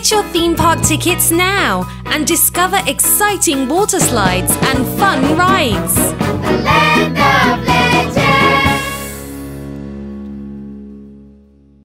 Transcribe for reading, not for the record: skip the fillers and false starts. Get your theme park tickets now and discover exciting water slides and fun rides. The land of